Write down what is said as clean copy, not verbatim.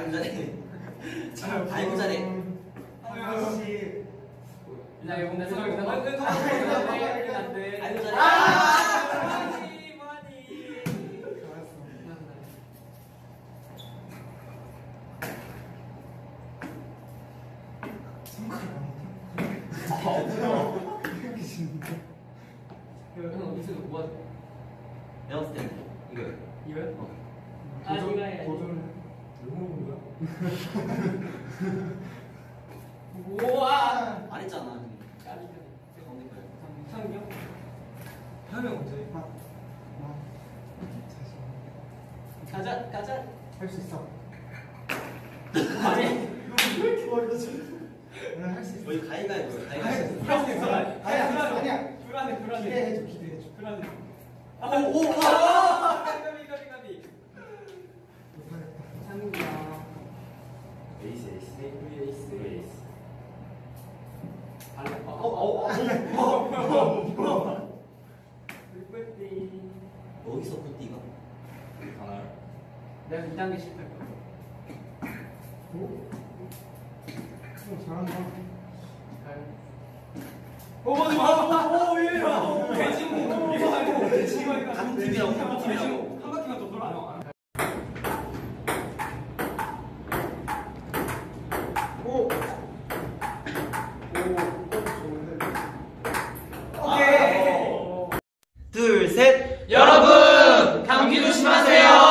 알고 잘해. 알고 잘해. 아씨. 나 이거 나 생각이 나. 안 돼. 알고 잘해. 많이. 좋았어. 이렇게 진짜. 형 어디서 뭐가? 에어스텐 이거. 이거? 아 이거 해. 고전. 너무 뭐야? 우와! 안 했잖아. 제가 없는 거예요. 상명? 상명 언제? 가자, 가자. 할 수 있어. 아니, 왜 이렇게 멀어지? 오늘 할 수 있어. 우리 가위바위보. 할 수 있어. 아니야. 불안해. 기대해줘, 불안해. 오, 오! 까비. 상명이야. 에이스. 아, 어디서 뿌띠가? 가나요? 내가 2단계 실패할 거야. 잘한다. 오, 맞아. 왜 이래? 대지모. 이거 아니고 대지모니까. 한 팀이라고 대지모. 한 바퀴만 더 돌아. 안 해. 둘, 셋! 여러분! 감기 조심하세요!